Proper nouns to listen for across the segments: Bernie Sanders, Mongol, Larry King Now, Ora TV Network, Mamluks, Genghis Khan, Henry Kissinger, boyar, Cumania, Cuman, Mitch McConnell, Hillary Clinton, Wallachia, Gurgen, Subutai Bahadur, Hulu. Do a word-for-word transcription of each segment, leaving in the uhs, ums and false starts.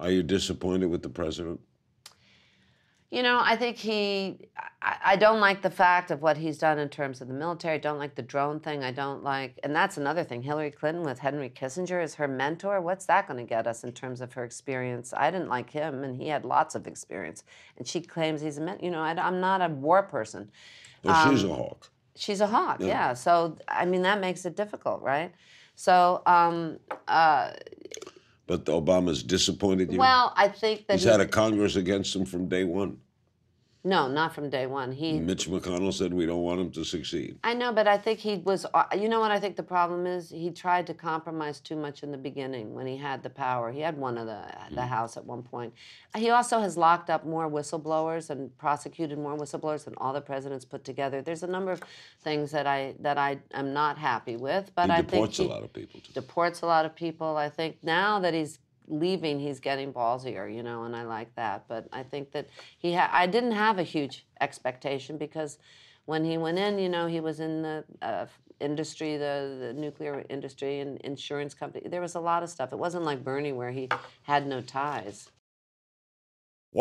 Are you disappointed with the president? You know, I think he, I, I don't like the fact of what he's done in terms of the military. I don't like the drone thing. I don't like, and that's another thing. Hillary Clinton with Henry Kissinger as her mentor. What's that going to get us in terms of her experience? I didn't like him, and he had lots of experience. And she claims he's a mentor. You know, I, I'm not a war person. Well, um, she's a hawk. She's a hawk, yeah. yeah. So, I mean, that makes it difficult, right? So, um, uh... But Obama's disappointed you? Well, I think that he's... he's had a Congress against him from day one. No, not from day one. He... Mitch McConnell said we don't want him to succeed. I know, but I think he was... You know what I think the problem is? He tried to compromise too much in the beginning when he had the power. He had one of the, the mm. House at one point. He also has locked up more whistleblowers and prosecuted more whistleblowers than all the presidents put together. There's a number of things that I that I am not happy with, but he I think he... deports a lot of people. Too. Deports a lot of people. I think now that he's... leaving, he's getting ballsier, you know, and I like that. But I think that he ha I didn't have a huge expectation because when he went in, you know, he was in the uh, industry, the, the nuclear industry and insurance company. There was a lot of stuff. It wasn't like Bernie where he had no ties.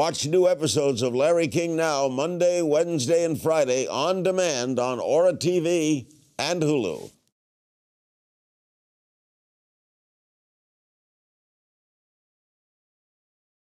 Watch new episodes of Larry King Now Monday, Wednesday, and Friday on demand on Aura T V and Hulu.